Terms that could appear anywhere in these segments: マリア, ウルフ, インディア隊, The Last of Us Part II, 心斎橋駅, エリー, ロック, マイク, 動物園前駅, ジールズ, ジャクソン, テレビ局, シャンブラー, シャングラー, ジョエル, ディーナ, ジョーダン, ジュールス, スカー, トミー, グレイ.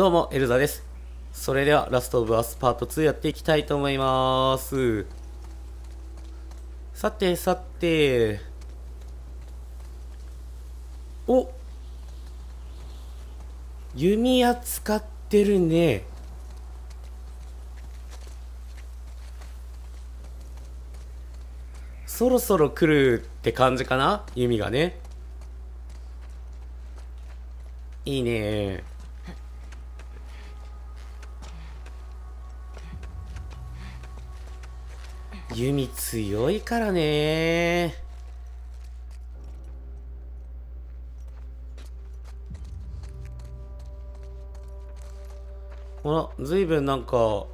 どうも、エルザです。それでは、ラストオブアスパート2やっていきたいと思います。さて、さて。お！弓矢使ってるね。そろそろ来るって感じかな？弓がね。いいね。弓強いからね。あら、ずいぶんなんか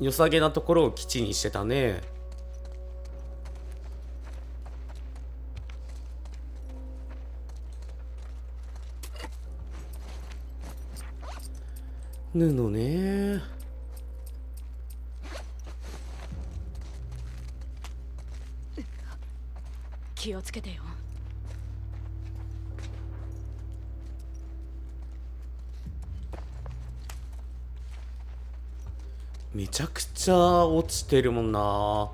良さげなところを基地にしてたね。布ね。気をつけてよ。めちゃくちゃ落ちてるもんな。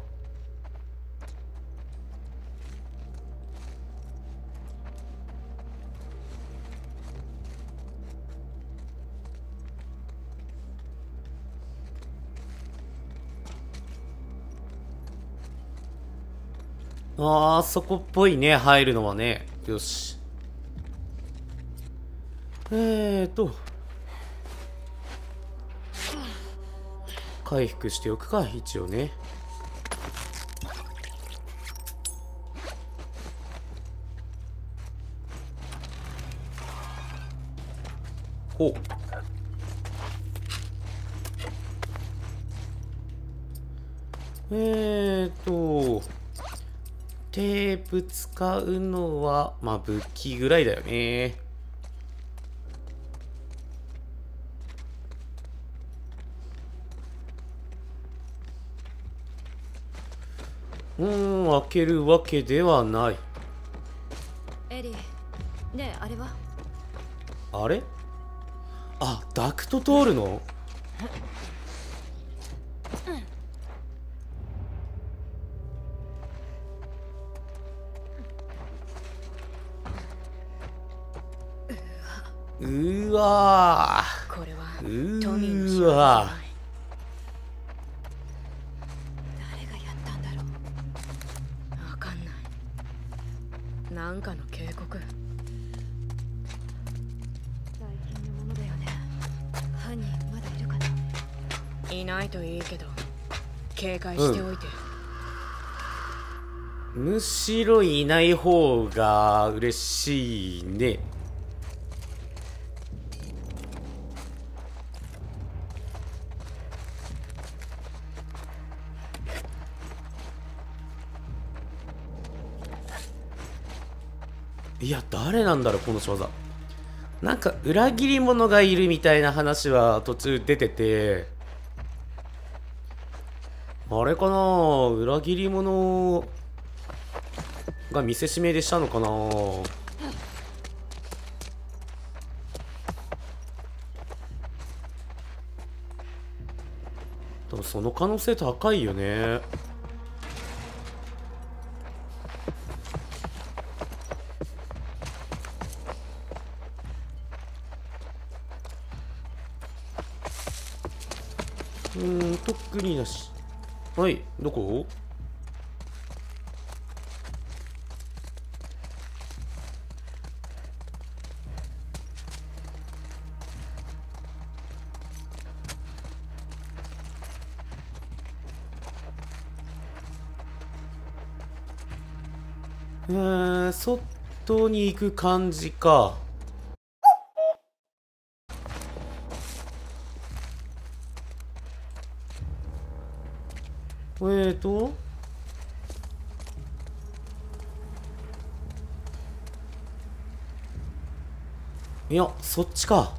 あー、そこっぽいね、入るのはね。よし。回復しておくか、一応ね。おっ。テープ使うのは、まあ武器ぐらいだよね。開けるわけではない。エリー、ねえ、あれはあれ？あ、ダクト通るの？うわー、これは冬眠しない。うわー、誰がやったんだろう。わかんない。なんかの警告。大変なものだよね。犯人まだいるかな。いないといいけど、警戒しておいて。むしろいない方が嬉しいね。いや、誰なんだろう、この仕業。なんか裏切り者がいるみたいな話は途中出てて、あれかな、裏切り者が見せしめでしたのかな。でもその可能性高いよね。特になし。はい、どこ？外に行く感じか。いや、そっちか。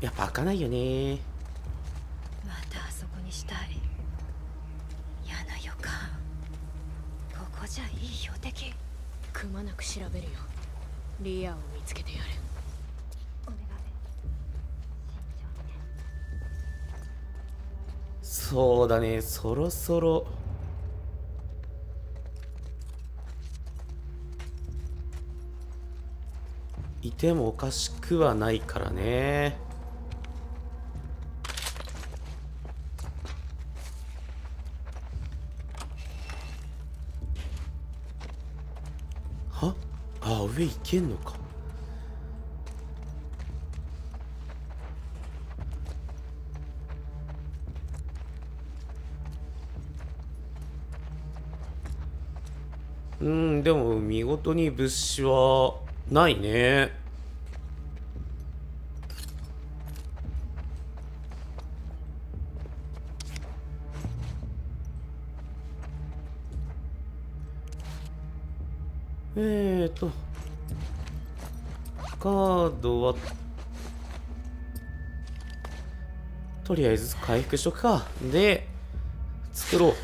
やっぱ開かないよね。またあそこにしたい。嫌な予感。ここじゃいい標的。くまなく調べるよ。リアを見つけてやる。そうだね、そろそろいてもおかしくはないからね。は？ああ、上行けんのか。うん、でも見事に物資はないね。カードはとりあえず回復しとくか。で、作ろう。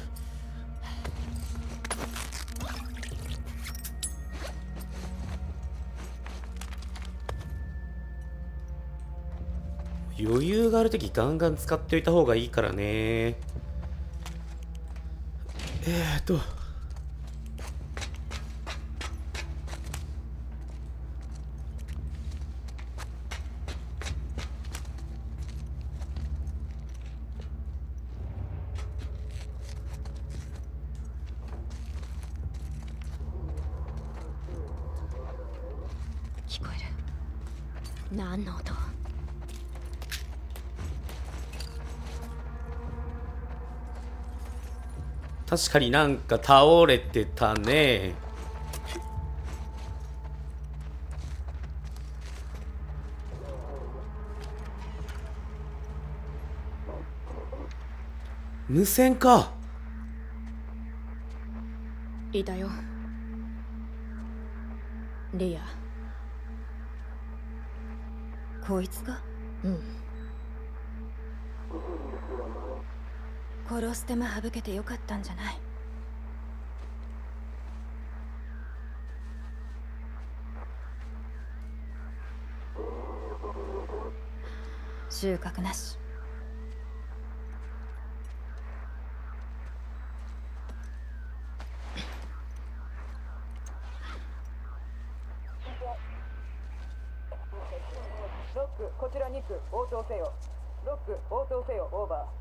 余裕があるときガンガン使っておいた方がいいからね。聞こえる？何の音？確かになんか倒れてたね。無線か。いたよ、リア。こいつが？うん。殺す手間省けてよかったんじゃない？収穫なし。ロック、こちら2区応答せよ。ロック応答せよ、オーバー。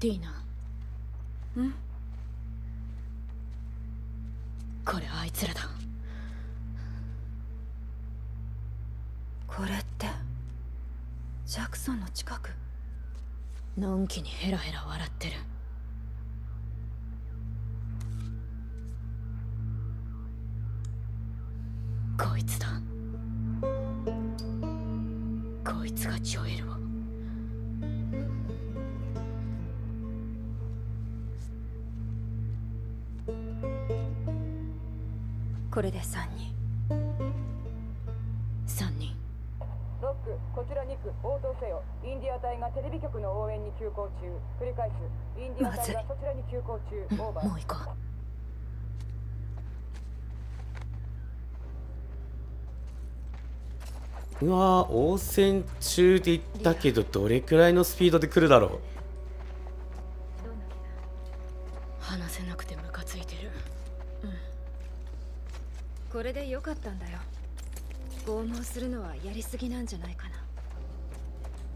ディーナ、ん？これあいつらだ。これってジャクソンの近く。のんきにヘラヘラ笑ってる。こいつだ。こいつがジョエルを。これで3人。ロック、こちら2区応答せよ。インディア隊がテレビ局の応援に急行中。繰り返す。インディア隊がそちらに急行中。オーバー。もう行こう。うわー、応戦中で行ったけど、どれくらいのスピードで来るだろう。話せなくてムカついてる。これで良かったんだよ。拷問するのはやりすぎなんじゃないか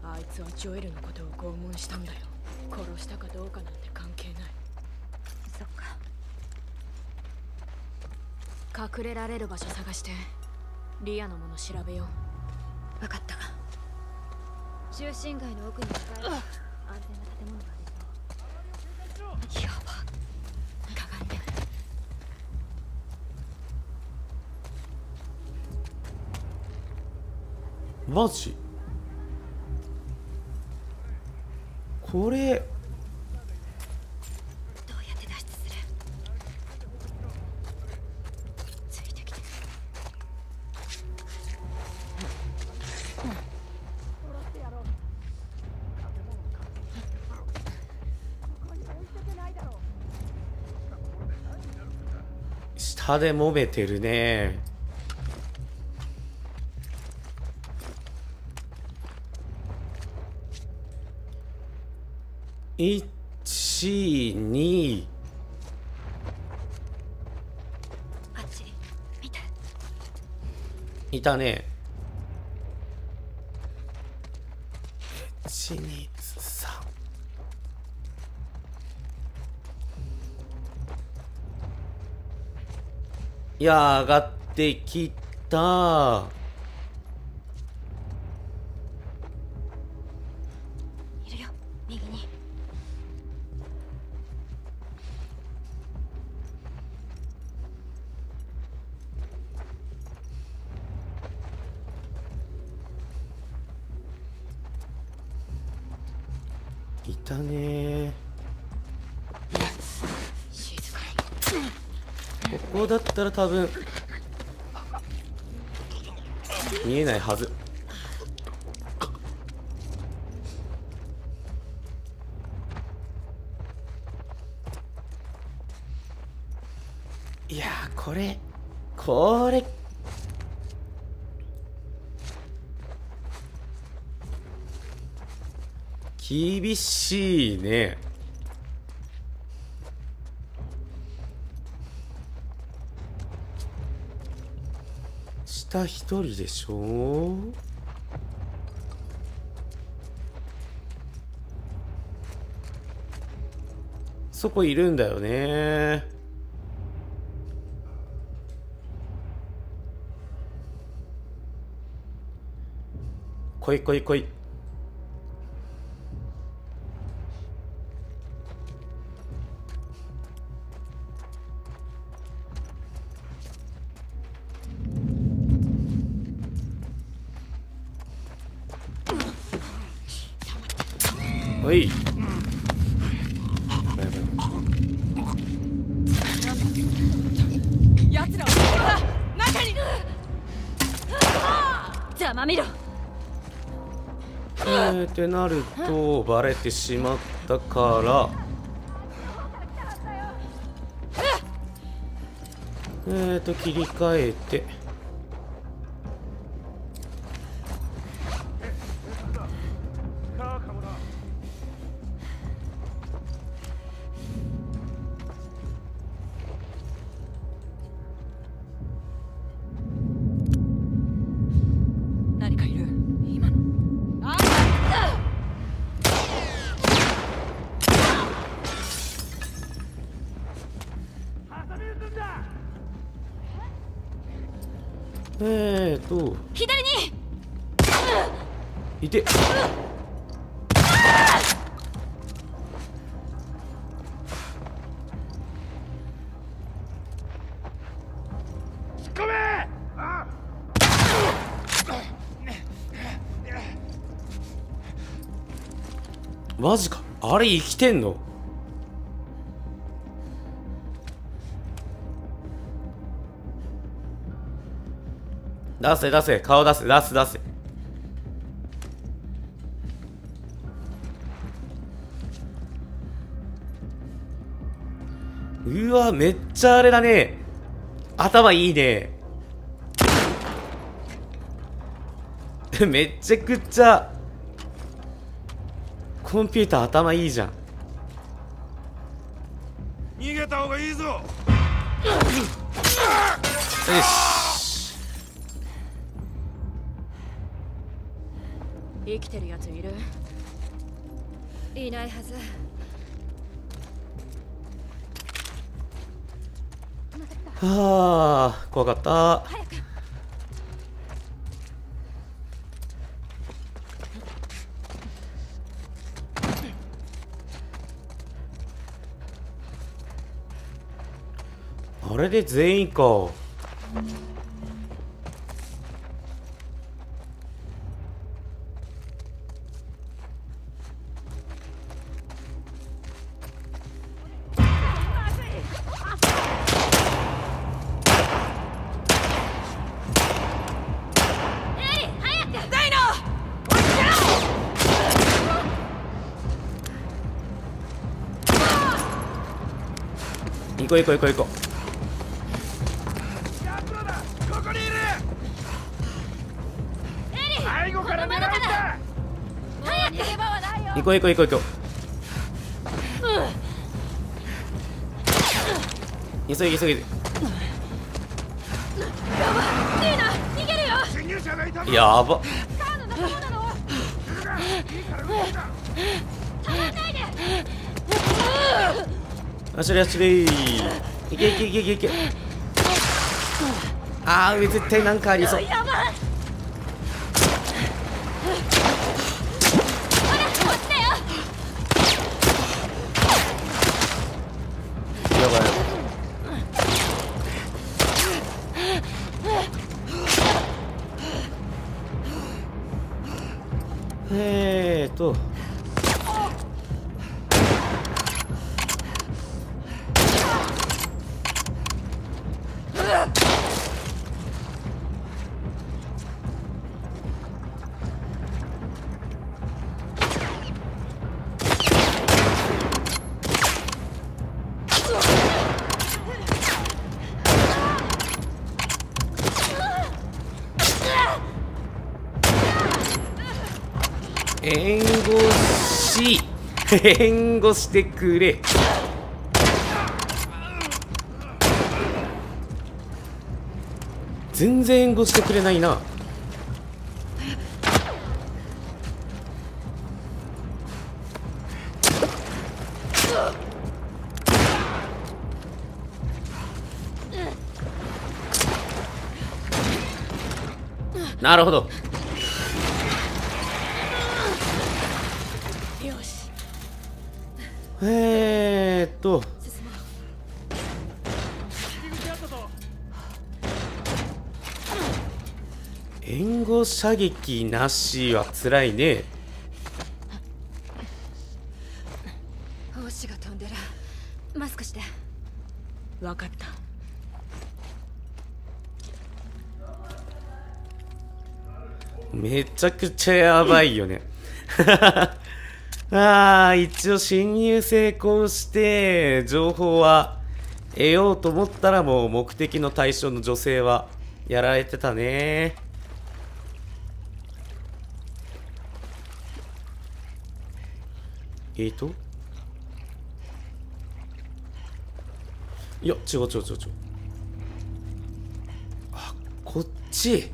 な。あいつはジョエルのことを拷問したんだよ。殺したかどうかなんて関係ない。そっか。隠れられる場所探してリアのもの調べよう。分かった。中心街の奥に使える安全な建物がありそう。やば。マジ？これどうやって脱出する？ついてきて。下で揉めてるね。1、2。あっち見て。いたね。1、2、3。いや上がってきた。いたね。ここだったら多分見えないはず。いやーこれ厳しいね。下一人でしょ。そこいるんだよね。来い来い来い。はい。やつらは中に。邪魔見ろ。ってなるとバレてしまったから。切り替えて。左にいて。マジか。あれ生きてんの。出せ出せ、顔出せ出せ出せ。うわめっちゃあれだね。頭いいね。めっちゃくちゃコンピューター頭いいじゃん。逃げた方がいいぞ。よし生きてるやついる？いないはず。はあ、怖かった。早く。あれで全員か。行こう行こう行こう行こう。行こう行こう行こう行こう。急ぎ急ぎ。やば。走れ走れ。いけいけいけいけいけ。ああ、絶対なんかありそう。援護してくれ。全然援護してくれないな。なるほど。援護射撃なしはつらいね。胞子が飛んでる。マスクして。分かった。めちゃくちゃやばいよね。ああ、一応侵入成功して情報は得ようと思ったら、もう目的の対象の女性はやられてたね。いや違う違う違う違う。あ、こっち。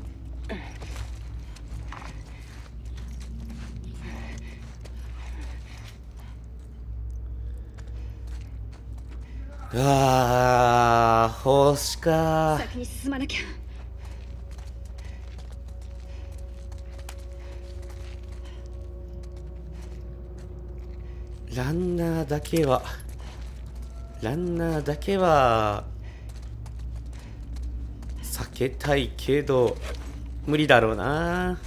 ああ、奉仕か。先に進まなきゃ。ランナーだけは避けたいけど無理だろうな。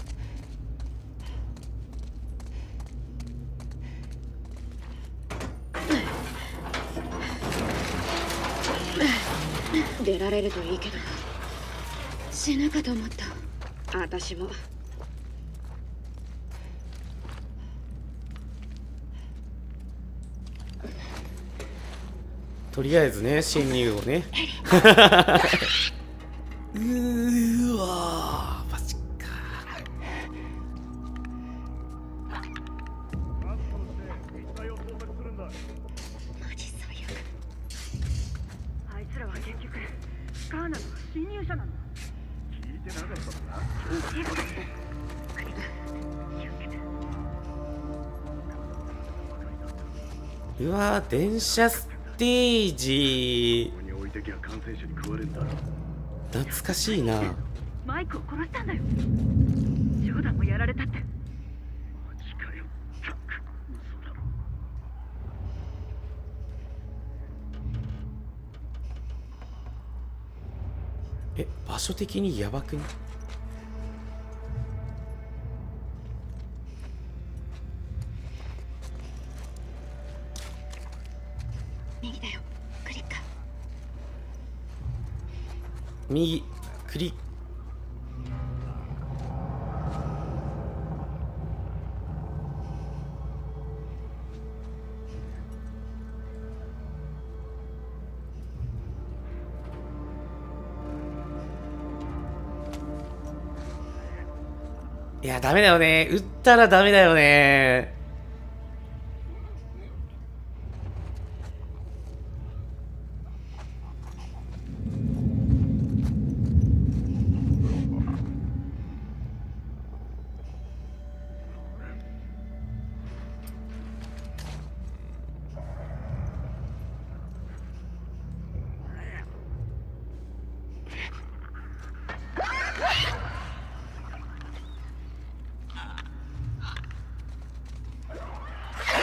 出られるといいけど、死ぬかと思った。私もとりあえずね、侵入をね。うーわー、マジか。マジ最悪。あいつらは結局ガーナの侵入者なの。聞いてなかったな。うわー、電車ステージ懐かしいな。マイクを殺したんだよ。ジョーダンもやられたって。場所的にやばくね。右クリック。いや、ダメだよね。撃ったらダメだよね。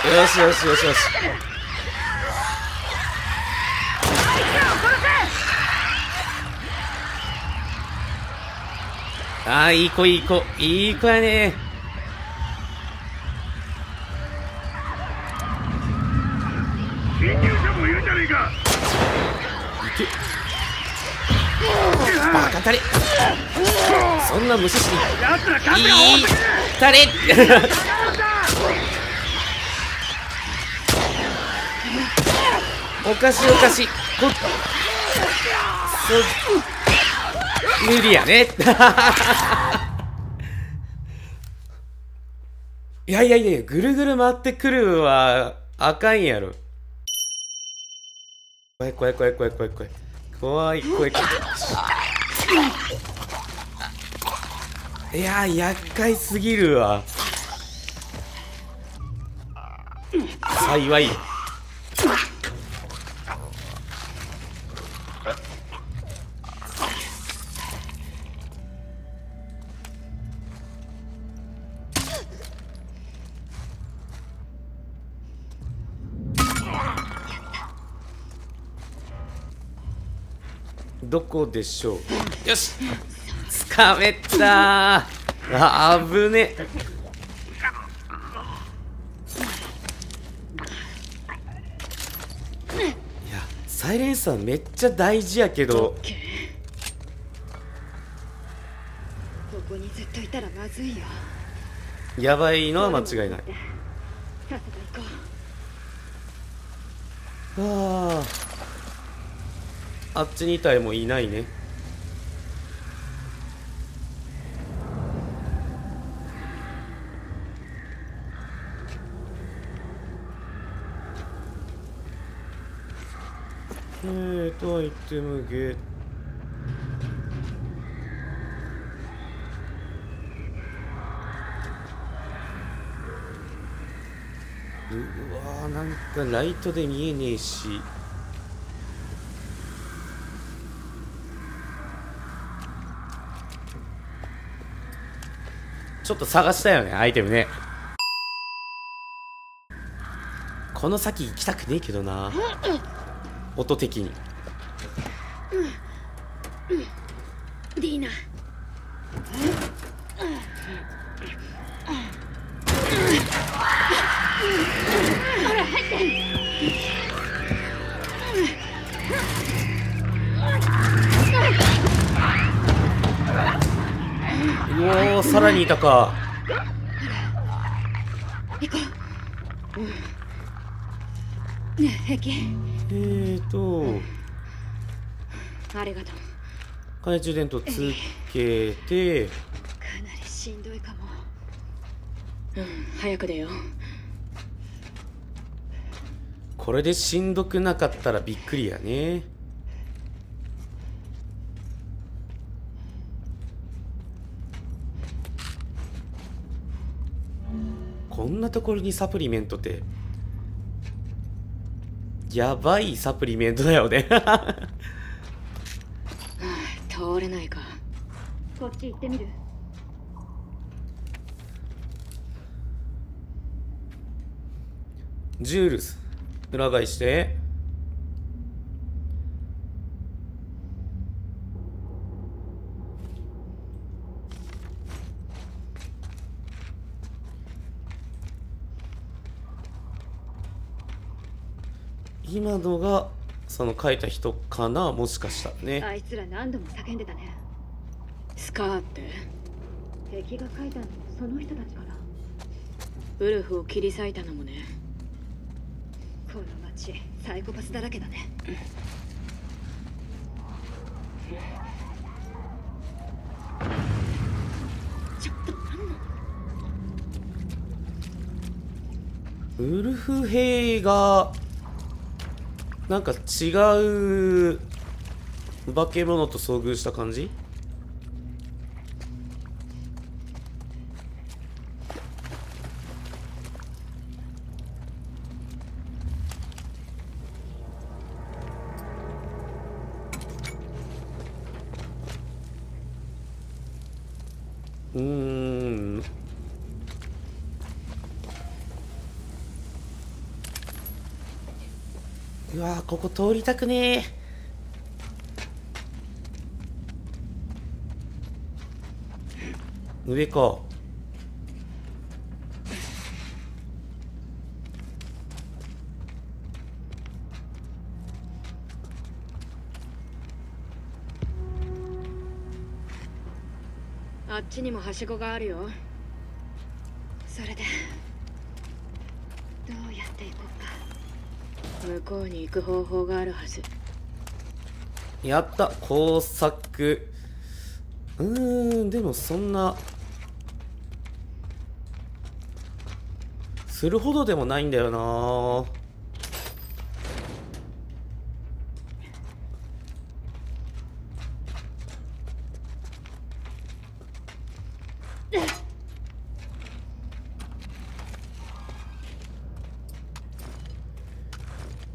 よしよしよしよし。ああ、いい子いい子いい子やね。侵入者もいるじゃねえか。バカたれ、そんな無視していいたれおかしいおかしい、無理やねいやいやいや、ぐるぐる回ってくるはあかんやろ。怖い怖い怖い怖い怖い怖い怖い怖い怖い。いやー、厄介すぎるわ。幸いどこでしょう。よし、掴めたー。あぶね。いや、サイレンサーめっちゃ大事やけど。ここにずっといたらまずいよ。やばいのは間違いない。ああ。あっち2体もいないね。アイテムゲット。うわー、なんかライトで見えねえし。ちょっと探したよね、アイテムね。この先行きたくねえけどな、音的に。ディーナ、ほら入って。おお、さらにいたか。行こう。ねえ、平気。ありがとう。懐中電灯つけて。かなりしんどいかも。うん、早く出よう。これでしんどくなかったらびっくりやね。こんなところにサプリメントってやばいサプリメントだよね通れないか。こっち行ってみる。ジュールス裏返して、今のがその書いた人かな、もしかしたらね。あいつら何度も叫んでたね。スカーって敵が書いたのもその人たちから。ウルフを切り裂いたのもね。この町サイコパスだらけだね、うん、ちょっと何なの。ウルフ兵がなんか違う化け物と遭遇した感じ。うわー、ここ通りたくねえ。上か。あっちにもはしごがあるよ。それでどうやって行こうか。向こうに行く方法があるはず。やった、工作。でもそんなするほどでもないんだよな。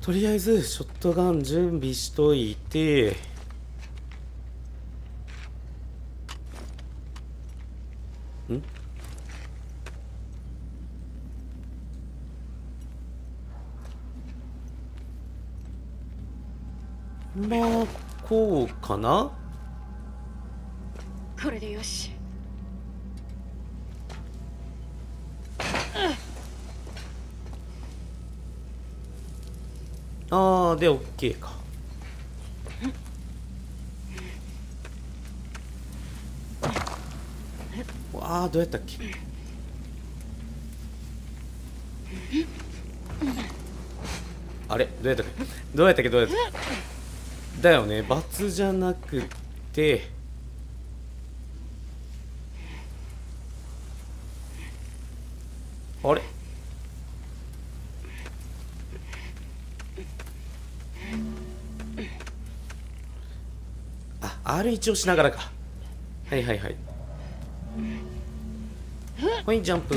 とりあえずショットガン準備しといて、ん？まあこうかな。これでよし。ああ、でオッケーか。ああ、どうやったっけ。あれ、どうやったっけどうやったっけどうやったっけ。だよね、罰じゃなくて、あれ、あ、R1 をしながらか。はいはいはい。はい、ジャンプ。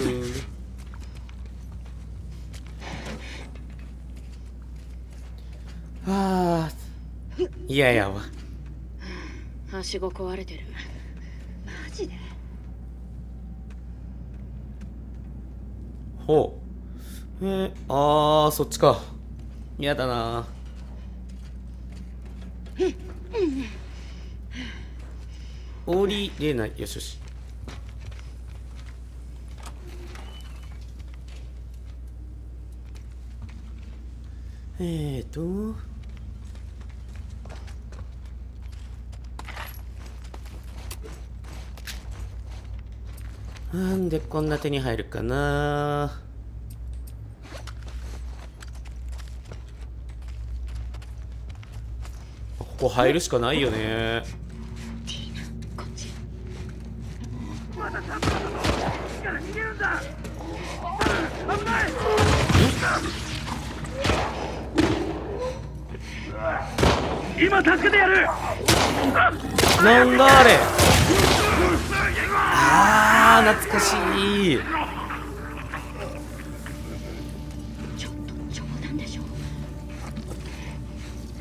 ああ。いやいや、はしご壊れてる。マジで。ほう。あー、そっちか。嫌だな。降りれない。よしよし。なんでこんな手に入るかな。ここ入るしかないよね。今助けてやる。なんだあれ。あー、懐かしい。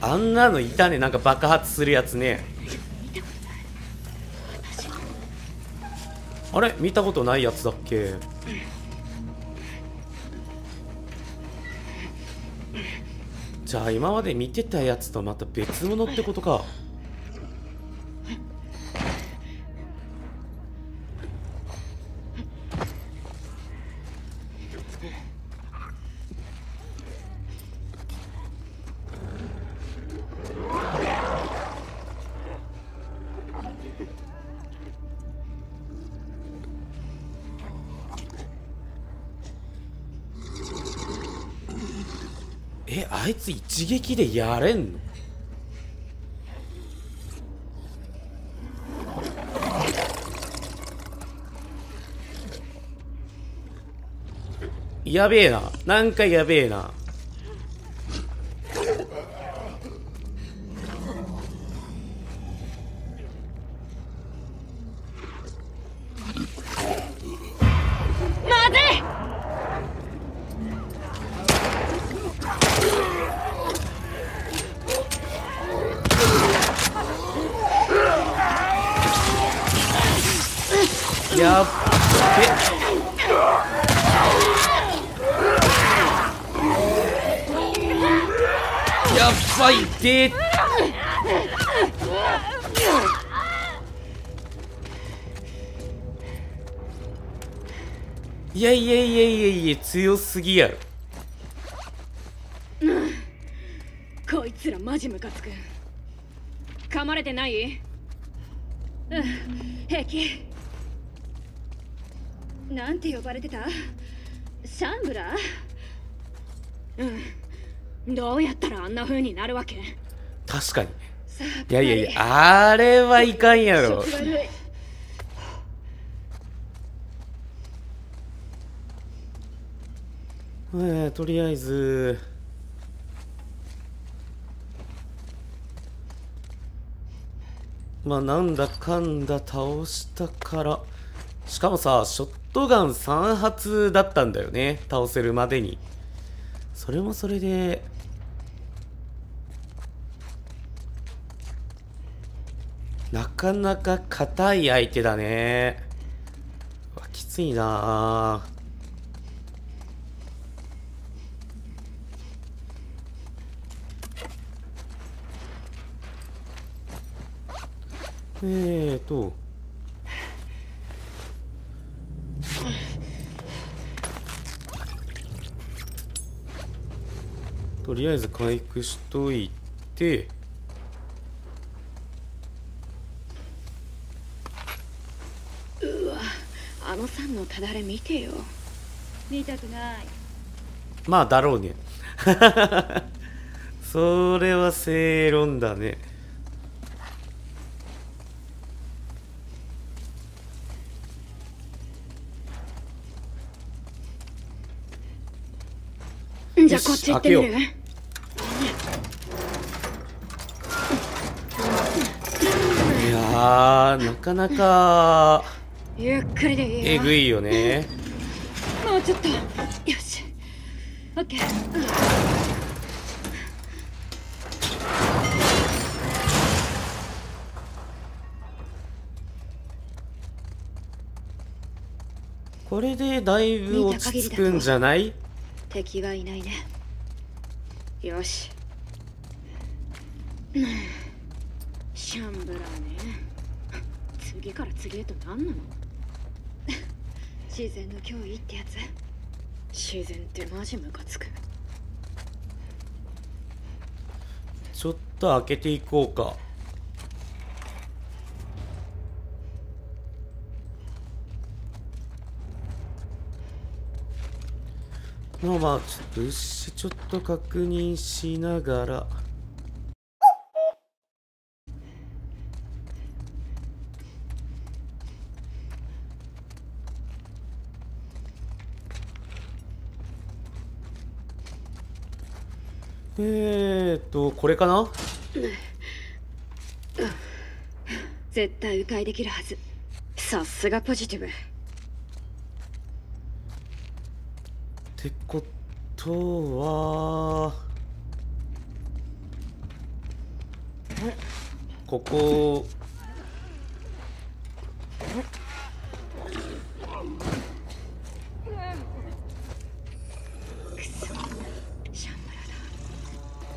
あんなのいたね、なんか爆発するやつね。あれ、見たことないやつだっけ。じゃあ今まで見てたやつとまた別物ってことか。あいつ一撃でやれんの。やべえな、なんかやべえな。やっべ。わ、いてー。いやいやいやいやいや、強すぎやろ。こいつらマジムカつく。噛まれてない？平気。なんて呼ばれてた？シャングラー？どうやったらあんな風になるわけ？確かに。いやいやいや、あれはいかんやろ。とりあえずまあなんだかんだ倒したから、しかもさショットガン3発だったんだよね、倒せるまでに。それもそれでなかなか硬い相手だね。きついなあ。とりあえず回復しといて、うわ、あのさんのただれ見てよ。見たくない。まあだろうねそれは正論だね。じゃあこっち行ってみる？いやー、なかなかゆっくりでいいよ。えぐいよね。もうちょっと。よし、オッケー。これでだいぶ落ち着くんじゃない？敵はいないね。よし、シャンブラーね。次から次へと何なの自然の脅威ってやつ。自然ってマジムカつく。ちょっと開けていこうか。まあちょっと牛ちょっと確認しながら、これかな。絶対迂回できるはず。さすがポジティブ。ってことはここ、くそ、シャンブラだ。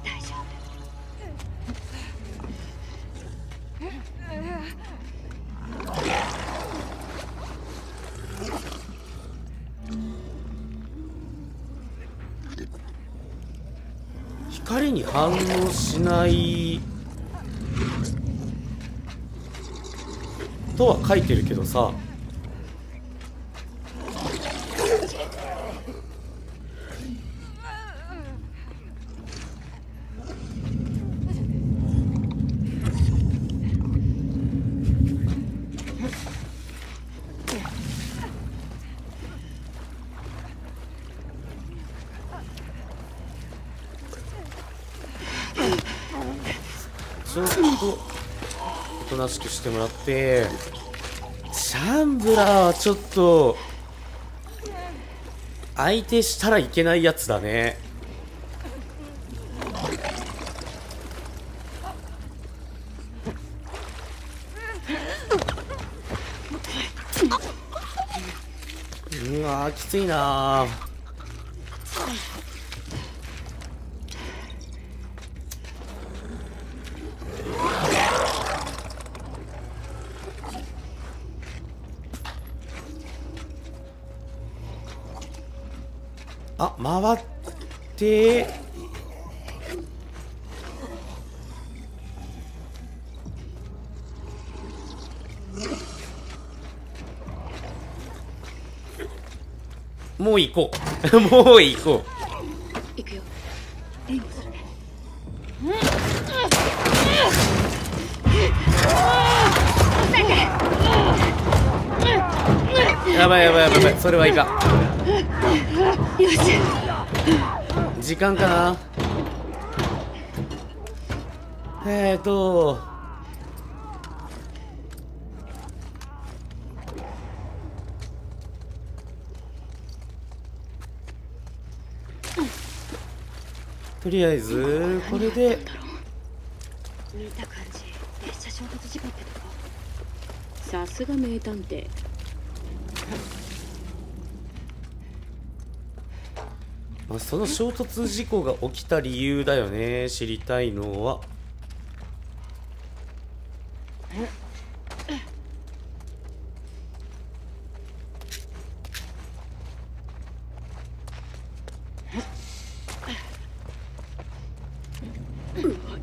大丈夫。光に反応しないとは書いてるけどさ、ちょっとおとなしくしてもらって。シャンブラーはちょっと相手したらいけないやつだね。うわー、きついなー。あ、回ってもう行こうもう行こう。やばいやばいやばい、それはいかん。よし、時間かな。とりあえずこれで見た感じ、列車衝突事故ってとこ。さすが名探偵。まあ、その衝突事故が起きた理由だよね、知りたいのは。うわ、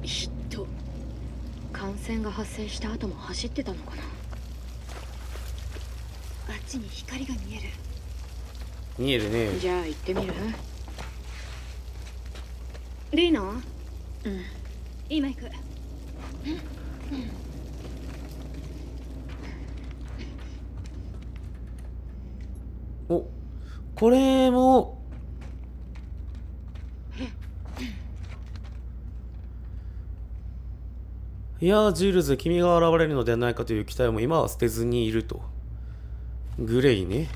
ひど。感染が発生した後も走ってたのかな。あっちに光が見える。見えるね。じゃあ行ってみる？でいいの？うん。今行く。お、これもいやー、ジールズ、君が現れるのではないかという期待も今は捨てずにいると。グレイね。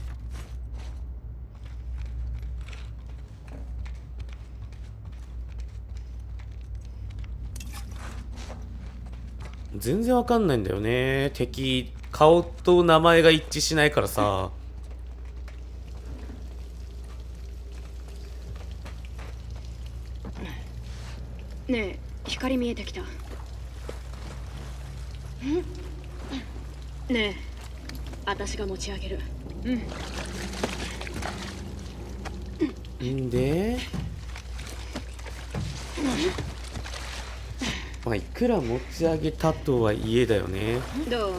全然わかんないんだよね。敵、顔と名前が一致しないからさ。ねえ、光見えてきた。ねえ、私が持ち上げる。うんで、まあいくら持ち上げたとはいえだよね。どう？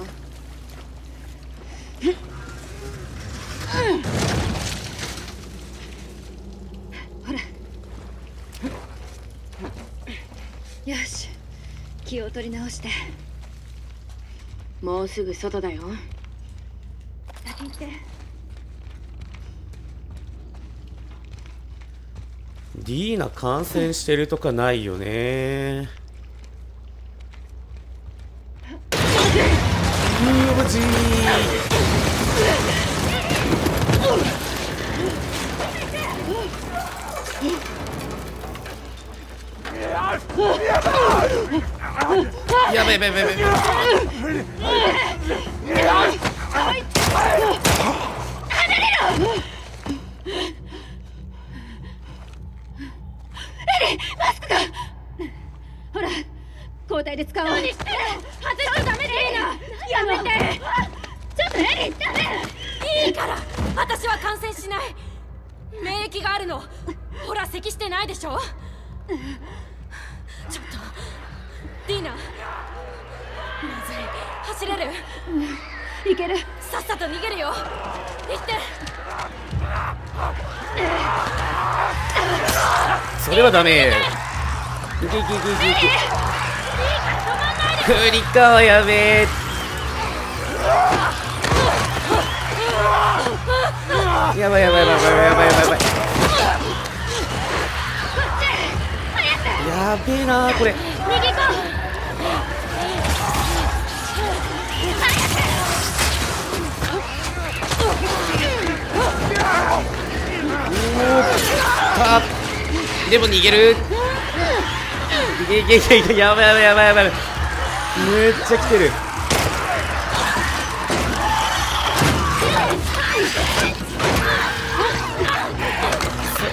ほら、よし、気を取り直して。もうすぐ外だよ。先行って。ディーナ感染してるとかないよね。うおじー。やべえやべえやべえ。ほら、交代で使おう。何してる？外しちゃダメだよ。やめて。ちょっとエリー、ダメ。いいから、私は感染しない。免疫があるの。ほら、咳してないでしょ。ちょっと。ディーナ、まずい、走れる？いける。さっさと逃げるよ。行って。それはダメ。いけいけいけいけいけ。クリカはやべえ。やばいやばいやばいやばいやばいやばい。やべえなこれ。逃げこう。でも逃げる。いけいけいけ。やばいやばいやばいやばい。めっちゃ来てる。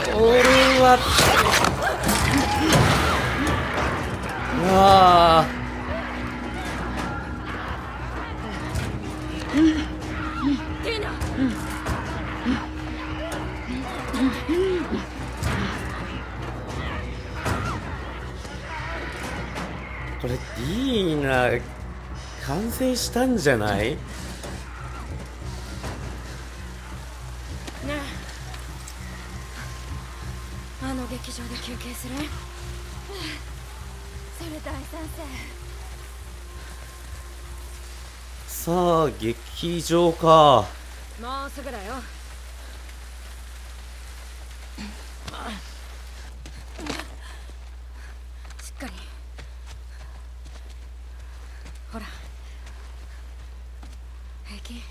それはわあ。これ D が完成したんじゃない？劇場で休憩する。それ大賛成。さあ劇場か。もうすぐだよ。しっかり。ほら。平気。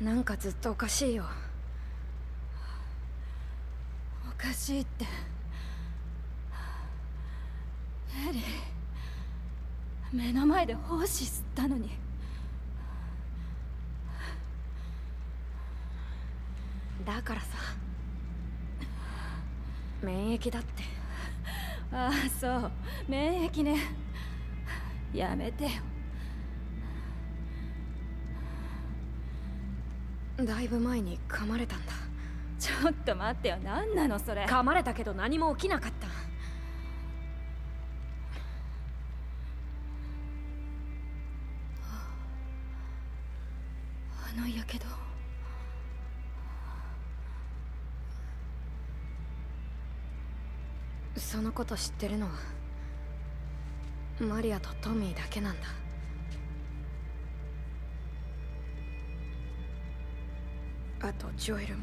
なんかずっとおかしいよ。おかしいってエリー、目の前で奉仕吸ったのに。だからさ、免疫だって。ああそう、免疫ね。やめてよ。だいぶ前に噛まれたんだ。ちょっと待ってよ、何なのそれ。噛まれたけど何も起きなかった。あのやけど。そのこと知ってるのはマリアとトミーだけなんだ。あとジョエルも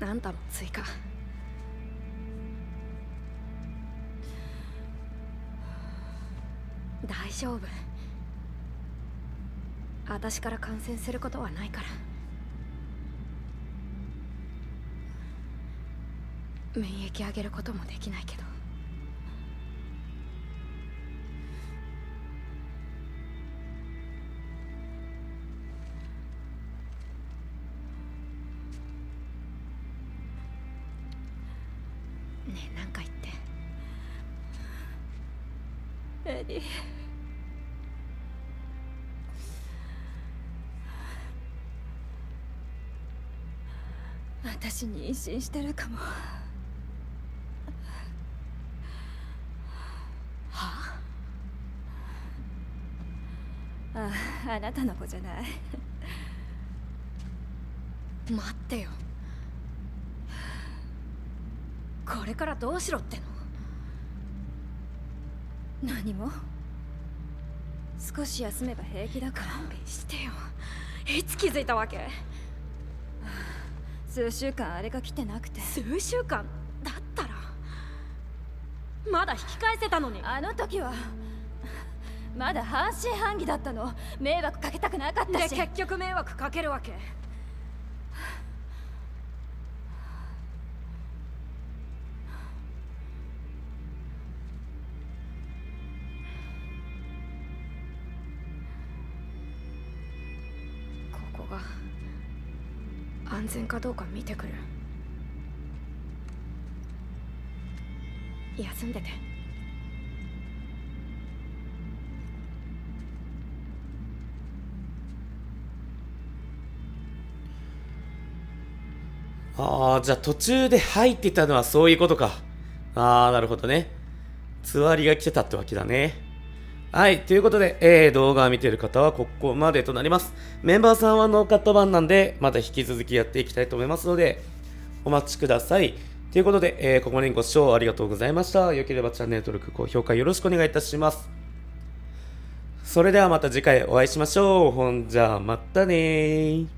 あんたも追加。大丈夫、私から感染することはないから。免疫上げることもできないけど。私に妊娠してるかも。はあ？ああ、あなたの子じゃない。待ってよ、これからどうしろっての？何も。少し休めば平気だから。勘弁してよ。いつ気づいたわけ？数週間あれが来てなくて。数週間だったらまだ引き返せたのに。あの時はまだ半信半疑だったの。迷惑かけたくなかったし。で結局迷惑かけるわけ。安全かどうか見てくる。休んでて。ああ、じゃあ途中で入ってたのはそういうことか。ああ、なるほどね。つわりが来てたってわけだね。はい、ということで、動画を見ている方はここまでとなります。メンバーさんはノーカット版なんで、また引き続きやっていきたいと思いますので、お待ちください。ということで、ここまでご視聴ありがとうございました。良ければチャンネル登録、高評価よろしくお願いいたします。それではまた次回お会いしましょう。ほんじゃ、またねー。